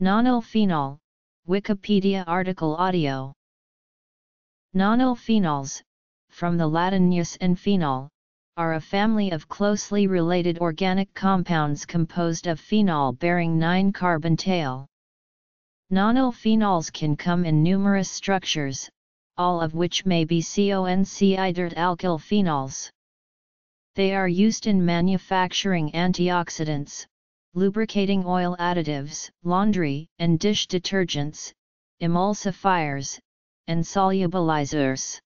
Nonylphenol, Wikipedia article audio. Nonylphenols, from the Latin nus and phenol, are a family of closely related organic compounds composed of phenol-bearing 9-carbon tail. Nonylphenols can come in numerous structures, all of which may be CONC-idered alkylphenols. They are used in manufacturing antioxidants, lubricating oil additives, laundry and dish detergents, emulsifiers, and solubilizers.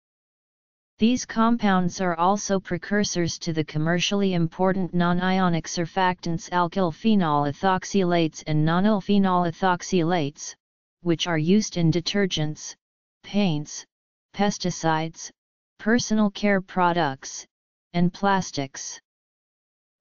These compounds are also precursors to the commercially important non-ionic surfactants alkylphenol ethoxylates and nonylphenol ethoxylates, which are used in detergents, paints, pesticides, personal care products, and plastics.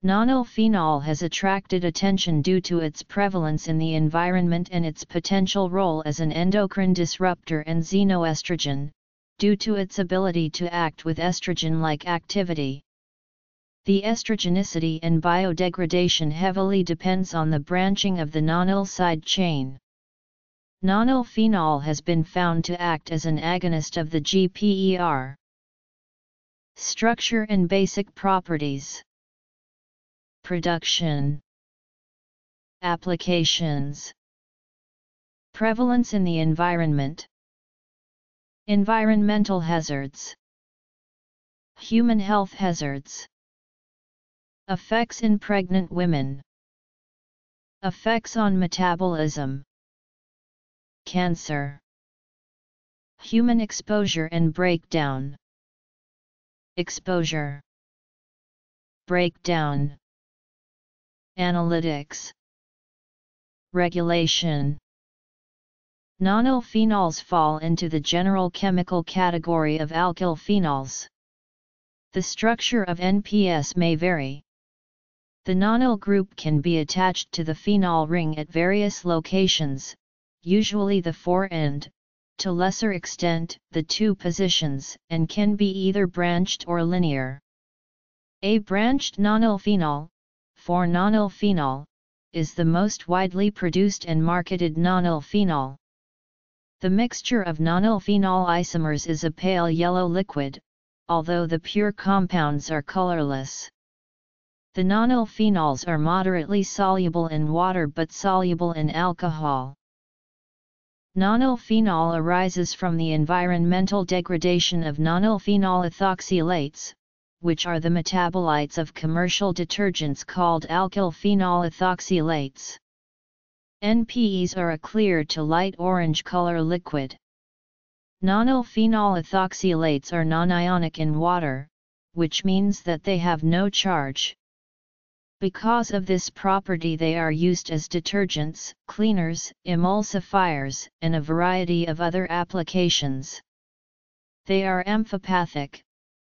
Nonylphenol has attracted attention due to its prevalence in the environment and its potential role as an endocrine disruptor and xenoestrogen, due to its ability to act with estrogen-like activity. The estrogenicity and biodegradation heavily depends on the branching of the nonyl side chain. Nonylphenol has been found to act as an agonist of the GPER. Structure and basic properties. Production. Applications. Prevalence in the environment. Environmental hazards. Human health hazards. Effects in pregnant women. Effects on metabolism. Cancer. Human exposure and breakdown. Exposure. Breakdown. Analytics. Regulation. Nonylphenols fall into the general chemical category of alkylphenols. The structure of NPS may vary. The nonyl group can be attached to the phenol ring at various locations, usually the fore end, to lesser extent the two positions, and can be either branched or linear. A branched nonylphenol, for nonylphenol, is the most widely produced and marketed nonylphenol. The mixture of nonylphenol isomers is a pale yellow liquid, although the pure compounds are colorless. The nonylphenols are moderately soluble in water but soluble in alcohol. Nonylphenol arises from the environmental degradation of nonylphenol ethoxylates, which are the metabolites of commercial detergents called alkylphenol ethoxylates. NPEs are a clear to light orange color liquid. Nonylphenol ethoxylates are nonionic in water, which means that they have no charge. Because of this property, they are used as detergents, cleaners, emulsifiers, and a variety of other applications. They are amphipathic,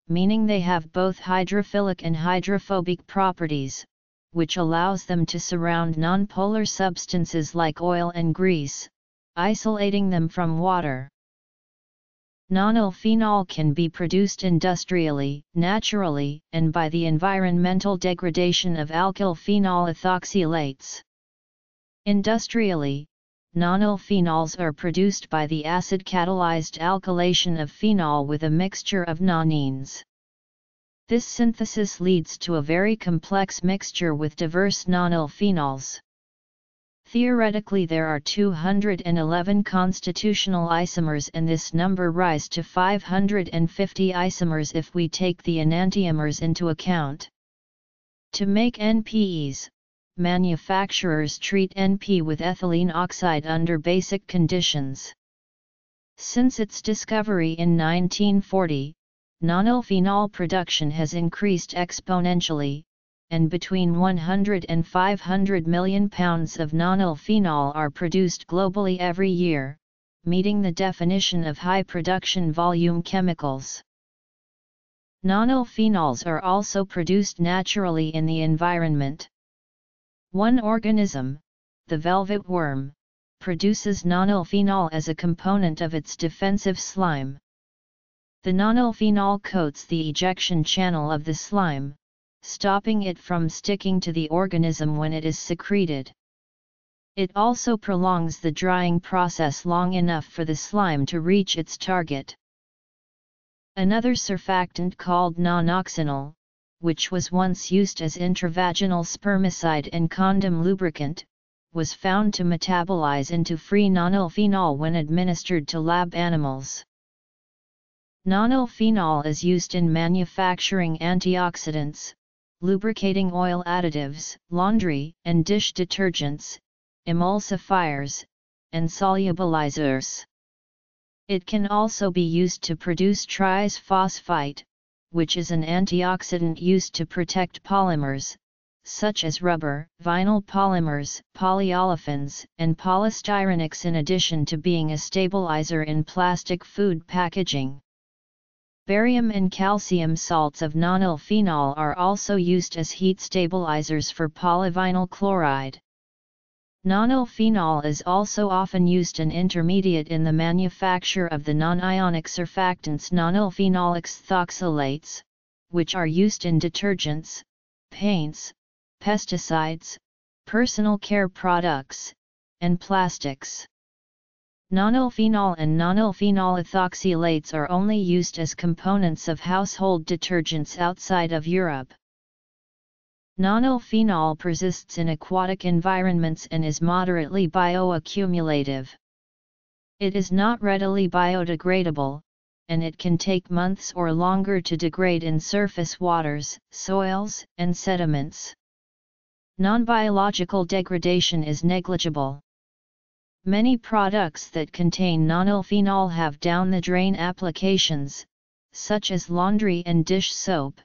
meaning they have both hydrophilic and hydrophobic properties, which allows them to surround nonpolar substances like oil and grease, isolating them from water. Nonylphenol can be produced industrially, naturally, and by the environmental degradation of alkylphenol ethoxylates. Industrially, nonylphenols are produced by the acid-catalyzed alkylation of phenol with a mixture of nonenes. This synthesis leads to a very complex mixture with diverse nonylphenols. Theoretically, there are 211 constitutional isomers, and this number rises to 550 isomers if we take the enantiomers into account. To make NPEs, manufacturers treat NP with ethylene oxide under basic conditions. Since its discovery in 1940, nonylphenol production has increased exponentially, and between 100 and 500 million pounds of nonylphenol are produced globally every year, meeting the definition of high production volume chemicals. Nonylphenols are also produced naturally in the environment. One organism, the velvet worm, produces nonylphenol as a component of its defensive slime. The nonylphenol coats the ejection channel of the slime, stopping it from sticking to the organism when it is secreted. It also prolongs the drying process long enough for the slime to reach its target. Another surfactant called nonoxynol, which was once used as intravaginal spermicide and condom lubricant, was found to metabolize into free nonylphenol when administered to lab animals. Nonylphenol is used in manufacturing antioxidants, lubricating oil additives, laundry and dish detergents, emulsifiers, and solubilizers. It can also be used to produce trisphosphite, which is an antioxidant used to protect polymers, such as rubber, vinyl polymers, polyolefins, and polystyrenics, in addition to being a stabilizer in plastic food packaging. Barium and calcium salts of nonylphenol are also used as heat stabilizers for polyvinyl chloride. Nonylphenol is also often used an intermediate in the manufacture of the non-ionic surfactants nonylphenol ethoxylates, which are used in detergents, paints, pesticides, personal care products, and plastics. Nonylphenol and nonylphenol ethoxylates are only used as components of household detergents outside of Europe. Nonylphenol persists in aquatic environments and is moderately bioaccumulative. It is not readily biodegradable, and it can take months or longer to degrade in surface waters, soils, and sediments. Non-biological degradation is negligible. Many products that contain nonylphenol have down-the-drain applications, such as laundry and dish soap,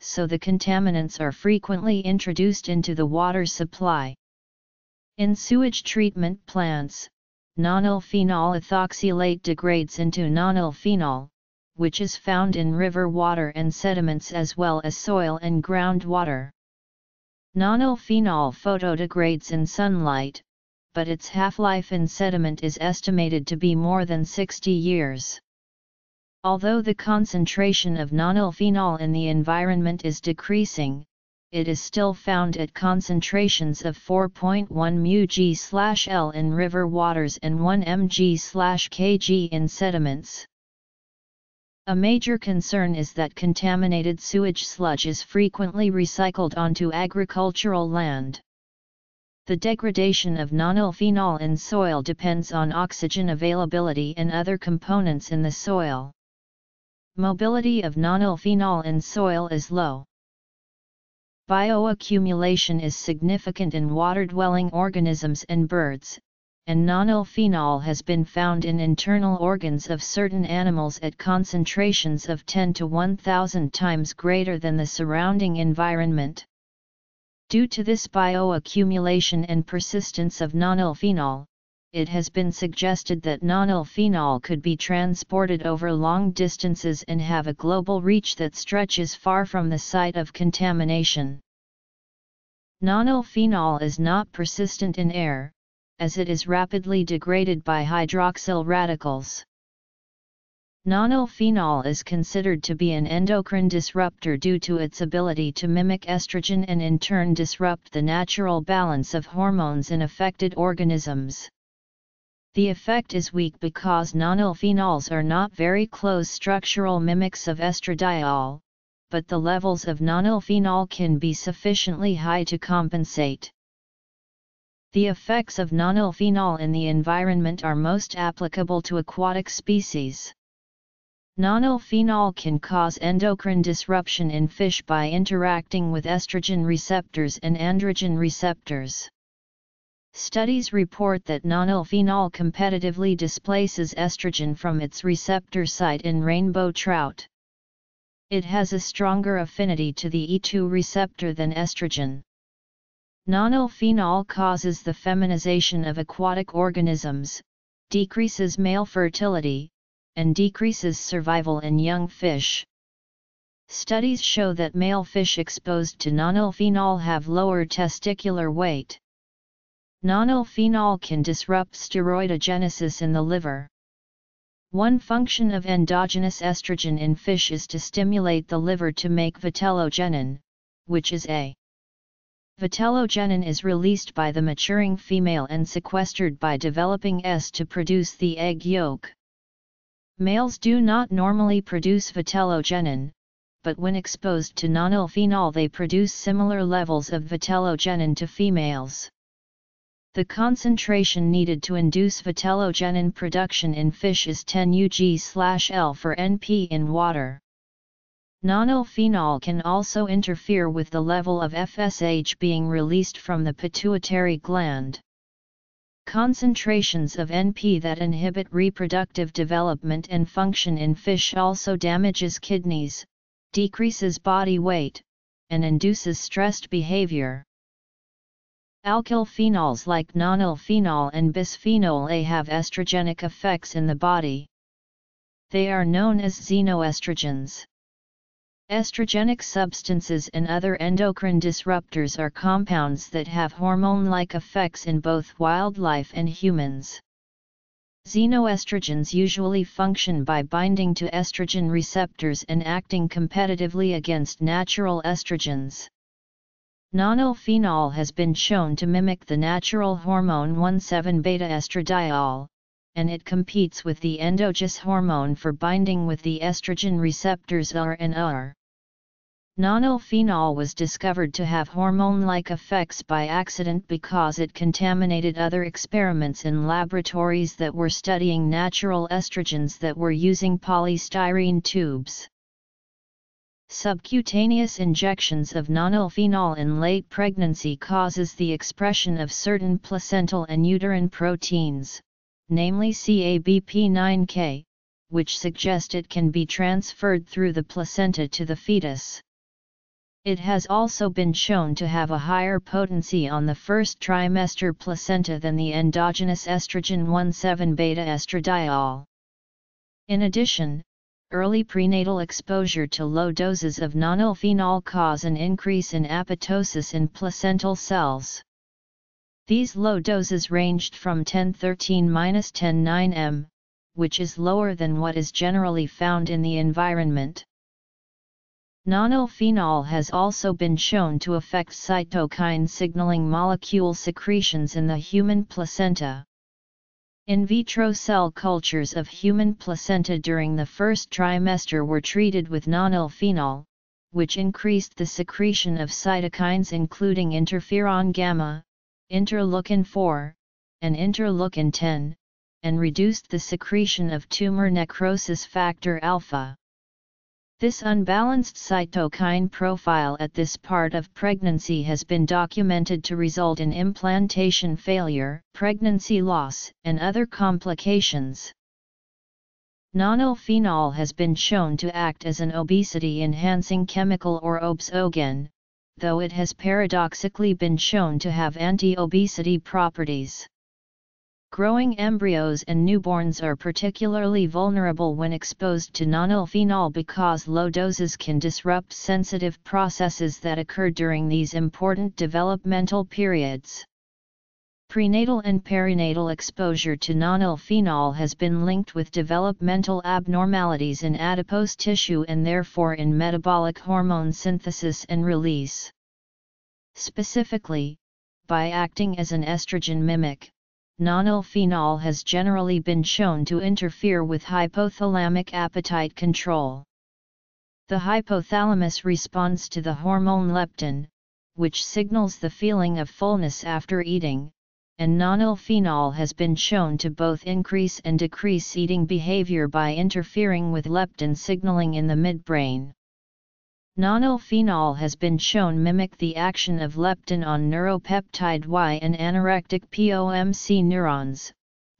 so the contaminants are frequently introduced into the water supply. In sewage treatment plants, nonylphenol ethoxylate degrades into nonylphenol, which is found in river water and sediments as well as soil and groundwater. Nonylphenol photodegrades in sunlight, but its half-life in sediment is estimated to be more than 60 years. Although the concentration of nonylphenol in the environment is decreasing, it is still found at concentrations of 4.1 μg/L in river waters and 1 mg/kg in sediments. A major concern is that contaminated sewage sludge is frequently recycled onto agricultural land. The degradation of nonylphenol in soil depends on oxygen availability and other components in the soil. Mobility of nonylphenol in soil is low. Bioaccumulation is significant in water-dwelling organisms and birds, and nonylphenol has been found in internal organs of certain animals at concentrations of 10 to 1,000 times greater than the surrounding environment. Due to this bioaccumulation and persistence of nonylphenol, it has been suggested that nonylphenol could be transported over long distances and have a global reach that stretches far from the site of contamination. Nonylphenol is not persistent in air, as it is rapidly degraded by hydroxyl radicals. Nonylphenol is considered to be an endocrine disruptor due to its ability to mimic estrogen and in turn disrupt the natural balance of hormones in affected organisms. The effect is weak because nonylphenols are not very close structural mimics of estradiol, but the levels of nonylphenol can be sufficiently high to compensate. The effects of nonylphenol in the environment are most applicable to aquatic species. Nonylphenol can cause endocrine disruption in fish by interacting with estrogen receptors and androgen receptors. Studies report that nonylphenol competitively displaces estrogen from its receptor site in rainbow trout. It has a stronger affinity to the E2 receptor than estrogen. Nonylphenol causes the feminization of aquatic organisms, decreases male fertility, and decreases survival in young fish. Studies show that male fish exposed to nonylphenol have lower testicular weight. Nonylphenol can disrupt steroidogenesis in the liver. One function of endogenous estrogen in fish is to stimulate the liver to make vitellogenin, which is a Vitellogenin is released by the maturing female and sequestered by developing S to produce the egg yolk. Males do not normally produce vitellogenin, but when exposed to nonylphenol they produce similar levels of vitellogenin to females. The concentration needed to induce vitellogenin production in fish is 10 UG/L for NP in water. Nonylphenol can also interfere with the level of FSH being released from the pituitary gland. Concentrations of NP that inhibit reproductive development and function in fish also damages kidneys, decreases body weight, and induces stressed behavior. Alkylphenols like nonylphenol and bisphenol A have estrogenic effects in the body. They are known as xenoestrogens. Estrogenic substances and other endocrine disruptors are compounds that have hormone-like effects in both wildlife and humans. Xenoestrogens usually function by binding to estrogen receptors and acting competitively against natural estrogens. Nonylphenol has been shown to mimic the natural hormone 17-beta-estradiol, and it competes with the endogenous hormone for binding with the estrogen receptors R and ER. Nonylphenol was discovered to have hormone-like effects by accident because it contaminated other experiments in laboratories that were studying natural estrogens that were using polystyrene tubes. Subcutaneous injections of nonylphenol in late pregnancy causes the expression of certain placental and uterine proteins, namely CABP9K, which suggests it can be transferred through the placenta to the fetus. It has also been shown to have a higher potency on the first trimester placenta than the endogenous estrogen 17-beta-estradiol. In addition, early prenatal exposure to low doses of nonylphenol cause an increase in apoptosis in placental cells. These low doses ranged from 10^13-10^9 m, which is lower than what is generally found in the environment. Nonylphenol has also been shown to affect cytokine signaling molecule secretions in the human placenta. In vitro cell cultures of human placenta during the first trimester were treated with nonylphenol, which increased the secretion of cytokines including interferon gamma, interleukin 4, and interleukin 10, and reduced the secretion of tumor necrosis factor alpha. This unbalanced cytokine profile at this part of pregnancy has been documented to result in implantation failure, pregnancy loss, and other complications. Nonylphenol has been shown to act as an obesity-enhancing chemical or obesogen, though it has paradoxically been shown to have anti-obesity properties. Growing embryos and newborns are particularly vulnerable when exposed to nonylphenol because low doses can disrupt sensitive processes that occur during these important developmental periods. Prenatal and perinatal exposure to nonylphenol has been linked with developmental abnormalities in adipose tissue and therefore in metabolic hormone synthesis and release. Specifically, by acting as an estrogen mimic, nonylphenol has generally been shown to interfere with hypothalamic appetite control. The hypothalamus responds to the hormone leptin, which signals the feeling of fullness after eating, and nonylphenol has been shown to both increase and decrease eating behavior by interfering with leptin signaling in the midbrain. Nonylphenol has been shown mimic the action of leptin on neuropeptide Y and anorectic POMC neurons,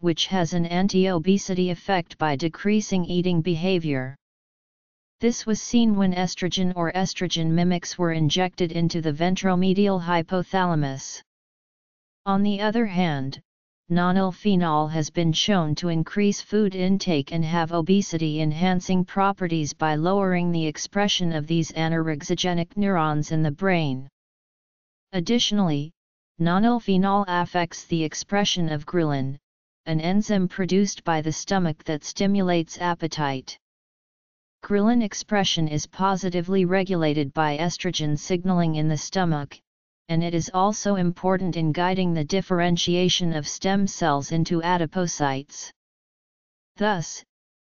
which has an anti-obesity effect by decreasing eating behavior. This was seen when estrogen or estrogen mimics were injected into the ventromedial hypothalamus. On the other hand, nonylphenol has been shown to increase food intake and have obesity-enhancing properties by lowering the expression of these anorexigenic neurons in the brain. Additionally, nonylphenol affects the expression of ghrelin, an enzyme produced by the stomach that stimulates appetite. Ghrelin expression is positively regulated by estrogen signaling in the stomach, and it is also important in guiding the differentiation of stem cells into adipocytes. Thus,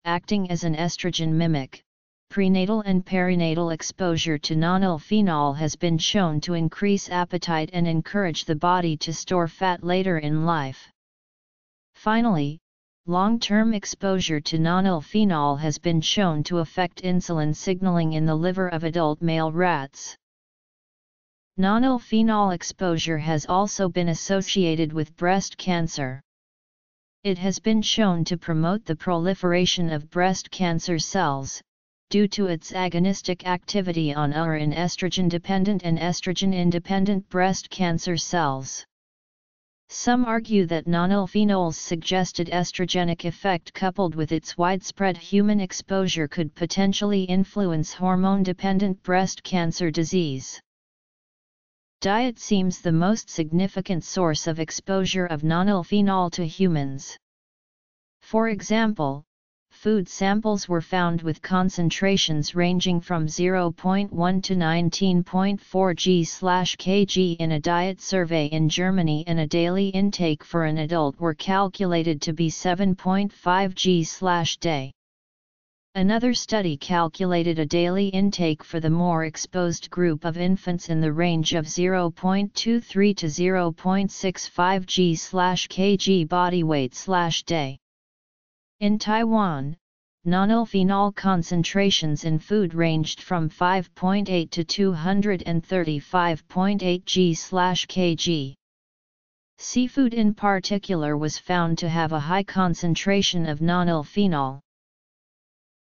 acting as an estrogen mimic, prenatal and perinatal exposure to nonylphenol has been shown to increase appetite and encourage the body to store fat later in life. Finally, long-term exposure to nonylphenol has been shown to affect insulin signaling in the liver of adult male rats. Nonylphenol exposure has also been associated with breast cancer. It has been shown to promote the proliferation of breast cancer cells, due to its agonistic activity on ER in estrogen-dependent and estrogen-independent breast cancer cells. Some argue that nonylphenol's suggested estrogenic effect coupled with its widespread human exposure could potentially influence hormone-dependent breast cancer disease. Diet seems the most significant source of exposure of nonylphenol to humans. For example, food samples were found with concentrations ranging from 0.1 to 19.4 g/kg in a diet survey in Germany, and a daily intake for an adult were calculated to be 7.5 g/day. Another study calculated a daily intake for the more exposed group of infants in the range of 0.23 to 0.65 g/kg body weight/day. In Taiwan, nonylphenol concentrations in food ranged from 5.8 to 235.8 g/kg. Seafood in particular was found to have a high concentration of nonylphenol.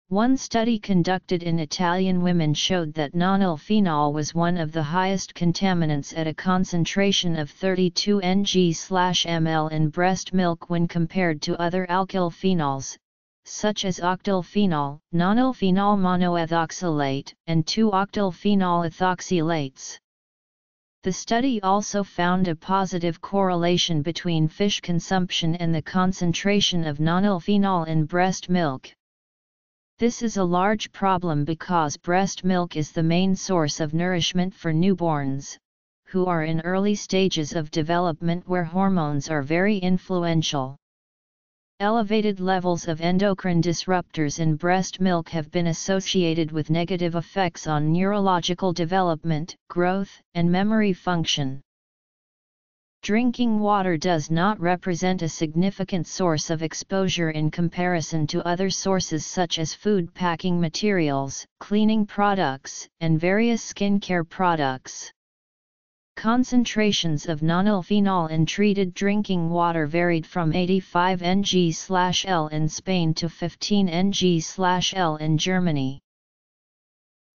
One study conducted in Italian women showed that nonylphenol was one of the highest contaminants at a concentration of 32 ng/ml in breast milk when compared to other alkylphenols, such as octylphenol, nonylphenol monoethoxylate, and 2-octylphenol ethoxylates. The study also found a positive correlation between fish consumption and the concentration of nonylphenol in breast milk. This is a large problem because breast milk is the main source of nourishment for newborns, who are in early stages of development where hormones are very influential. Elevated levels of endocrine disruptors in breast milk have been associated with negative effects on neurological development, growth, and memory function. Drinking water does not represent a significant source of exposure in comparison to other sources such as food packing materials, cleaning products, and various skincare products. Concentrations of nonylphenol in treated drinking water varied from 85 ng/l in Spain to 15 ng/l in Germany.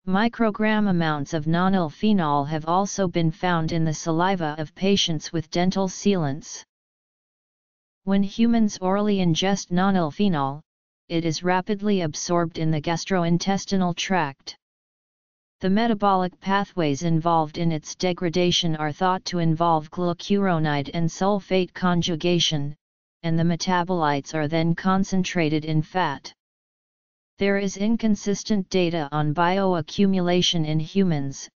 Microgram amounts of nonylphenol have also been found in the saliva of patients with dental sealants. When humans orally ingest nonylphenol, it is rapidly absorbed in the gastrointestinal tract. The metabolic pathways involved in its degradation are thought to involve glucuronide and sulfate conjugation, and the metabolites are then concentrated in fat. There is inconsistent data on bioaccumulation in humans,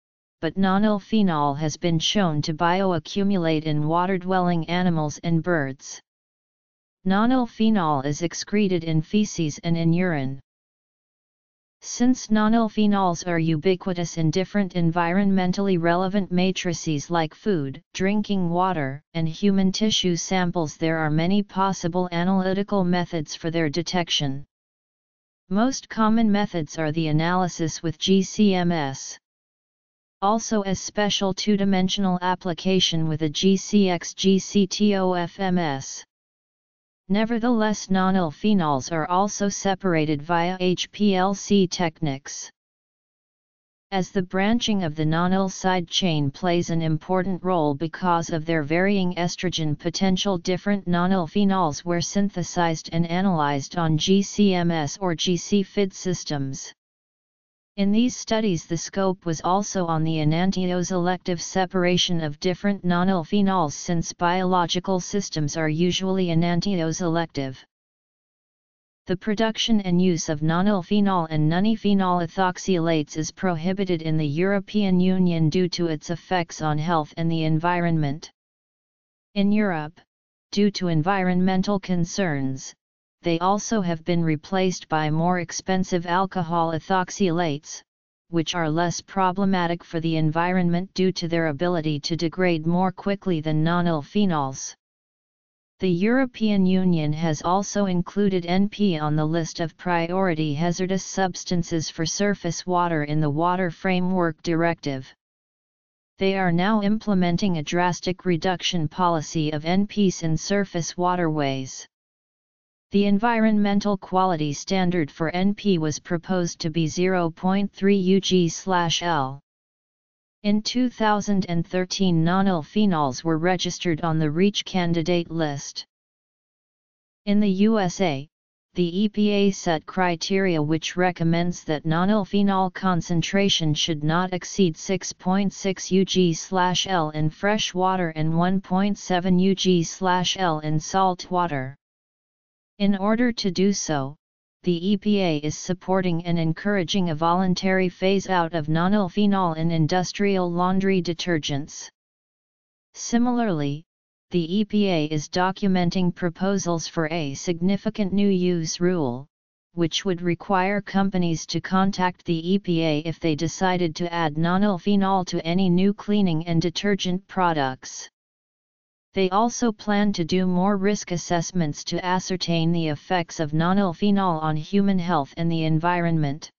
but nonylphenol has been shown to bioaccumulate in water-dwelling animals and birds. Nonylphenol is excreted in feces and in urine. Since nonylphenols are ubiquitous in different environmentally relevant matrices like food, drinking water, and human tissue samples, there are many possible analytical methods for their detection. Most common methods are the analysis with GC-MS. Also a special two-dimensional application with a GCX-GCTOF-MS. Nevertheless, nonylphenols are also separated via HPLC techniques. As the branching of the nonyl side chain plays an important role because of their varying estrogen potential, different nonylphenols were synthesized and analyzed on GC-MS or GC-FID systems. In these studies, the scope was also on the enantioselective separation of different nonylphenols, since biological systems are usually enantioselective. The production and use of nonylphenol and nonylphenol ethoxylates is prohibited in the European Union due to its effects on health and the environment. In Europe, due to environmental concerns, they also have been replaced by more expensive alcohol ethoxylates, which are less problematic for the environment due to their ability to degrade more quickly than nonylphenols. The European Union has also included NPE on the list of priority hazardous substances for surface water in the Water Framework Directive. They are now implementing a drastic reduction policy of NPEs in surface waterways. The environmental quality standard for NPE was proposed to be 0.3 UG/L. In 2013, nonylphenols were registered on the REACH candidate list. In the USA, the EPA set criteria which recommends that nonylphenol concentration should not exceed 6.6 UG/L in fresh water and 1.7 UG/L in salt water. In order to do so, the EPA is supporting and encouraging a voluntary phase-out of nonylphenol in industrial laundry detergents. Similarly, the EPA is documenting proposals for a significant new use rule, which would require companies to contact the EPA if they decided to add nonylphenol to any new cleaning and detergent products. They also plan to do more risk assessments to ascertain the effects of nonylphenol on human health and the environment.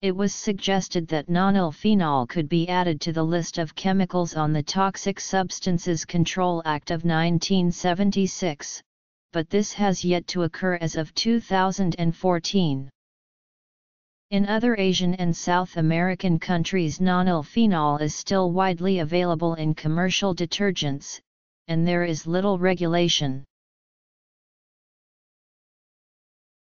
It was suggested that nonylphenol could be added to the list of chemicals on the Toxic Substances Control Act of 1976, but this has yet to occur as of 2014. In other Asian and South American countries, nonylphenol is still widely available in commercial detergents, and there is little regulation.